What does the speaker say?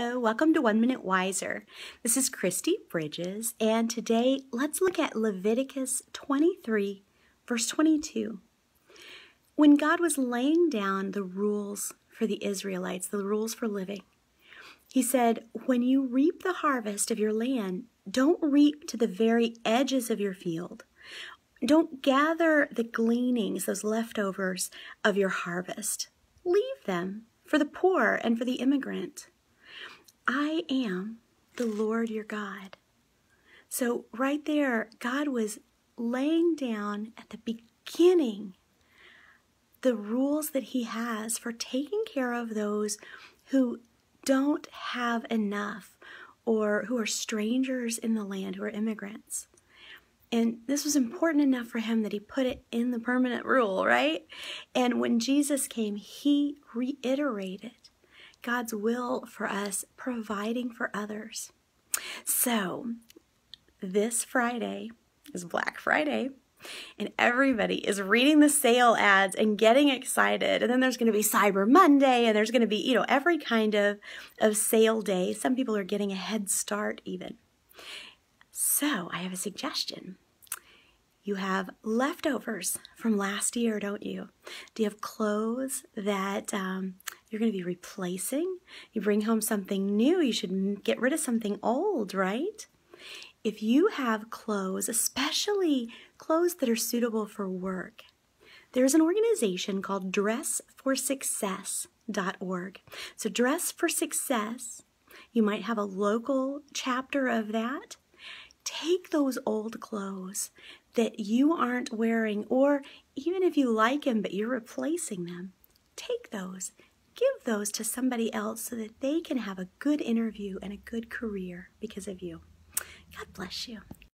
Hello, welcome to 1 Minute Wiser. This is Kristi Bridges, and today let's look at Leviticus 23, verse 22. When God was laying down the rules for the Israelites, the rules for living, he said, when you reap the harvest of your land, don't reap to the very edges of your field. Don't gather the gleanings, those leftovers of your harvest. Leave them for the poor and for the immigrant. I am the Lord your God. So right there, God was laying down at the beginning the rules that he has for taking care of those who don't have enough or who are strangers in the land, who are immigrants. And this was important enough for him that he put it in the permanent rule, right? And when Jesus came, he reiterated God's will for us, providing for others. So this Friday is Black Friday, and everybody is reading the sale ads and getting excited. And then there's going to be Cyber Monday, and there's going to be, every kind of sale day. Some people are getting a head start even. So I have a suggestion. You have leftovers from last year, don't you? Do you have clothes that you're going to be replacing? You bring home something new, you should get rid of something old, right? If you have clothes, especially clothes that are suitable for work, there's an organization called Dress for Success.org. So Dress for Success, you might have a local chapter of that. Take those old clothes that you aren't wearing, or even if you like them but you're replacing them, take those, give those to somebody else so that they can have a good interview and a good career because of you. God bless you.